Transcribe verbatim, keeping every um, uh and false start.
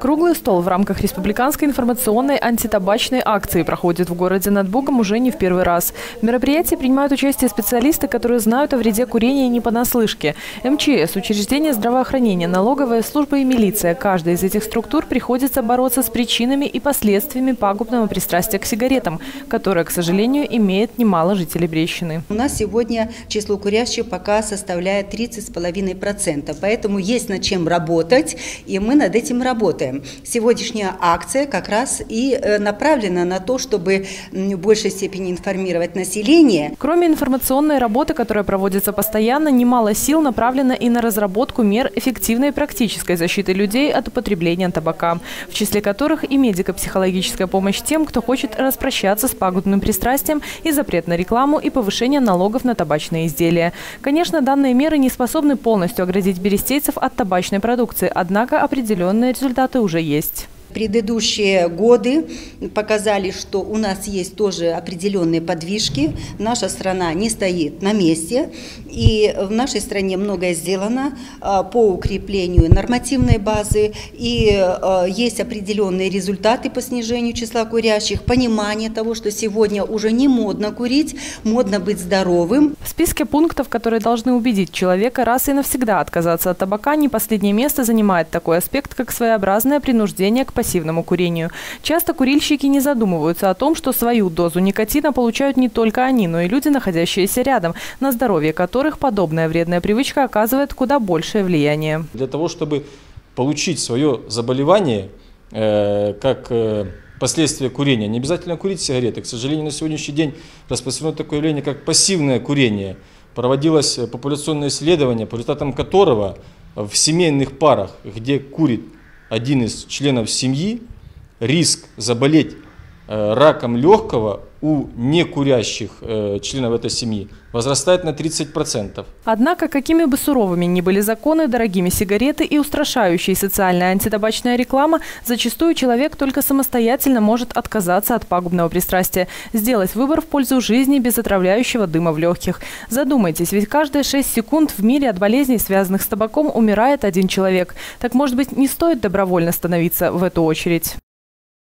Круглый стол в рамках республиканской информационной антитабачной акции проходит в городе над Бугом уже не в первый раз. В мероприятии принимают участие специалисты, которые знают о вреде курения не понаслышке. эм че эс, учреждения здравоохранения, налоговая служба и милиция. Каждая из этих структур приходится бороться с причинами и последствиями пагубного пристрастия к сигаретам, которое, к сожалению, имеет немало жителей Брещины. У нас сегодня число курящих пока составляет тридцать с половиной процентов, поэтому есть над чем работать, и мы над этим работаем. Сегодняшняя акция как раз и направлена на то, чтобы в большей степени информировать население. Кроме информационной работы, которая проводится постоянно, немало сил направлено и на разработку мер эффективной и практической защиты людей от употребления табака, в числе которых и медико-психологическая помощь тем, кто хочет распрощаться с пагубным пристрастием, и запрет на рекламу, и повышение налогов на табачные изделия. Конечно, данные меры не способны полностью оградить берестейцев от табачной продукции, однако определенные результаты уже есть. Предыдущие годы показали, что у нас есть тоже определенные подвижки. Наша страна не стоит на месте, и в нашей стране многое сделано по укреплению нормативной базы, и есть определенные результаты по снижению числа курящих, понимание того, что сегодня уже не модно курить, модно быть здоровым. В списке пунктов, которые должны убедить человека раз и навсегда отказаться от табака, не последнее место занимает такой аспект, как своеобразное принуждение к пассивному курению. Часто курильщики не задумываются о том, что свою дозу никотина получают не только они, но и люди, находящиеся рядом, на здоровье которых подобная вредная привычка оказывает куда большее влияние. Для того, чтобы получить свое заболевание, э, как э, последствия курения, не обязательно курить сигареты. К сожалению, на сегодняшний день распространено такое явление, как пассивное курение. Проводилось популяционное исследование, по результатам которого в семейных парах, где курит один из членов семьи, риск заболеть раком легкого у некурящих членов этой семьи возрастает на тридцать процентов. Однако, какими бы суровыми ни были законы, дорогими сигареты и устрашающая социальная антитабачная реклама, зачастую человек только самостоятельно может отказаться от пагубного пристрастия, сделать выбор в пользу жизни без отравляющего дыма в легких. Задумайтесь, ведь каждые шесть секунд в мире от болезней, связанных с табаком, умирает один человек. Так, может быть, не стоит добровольно становиться в эту очередь?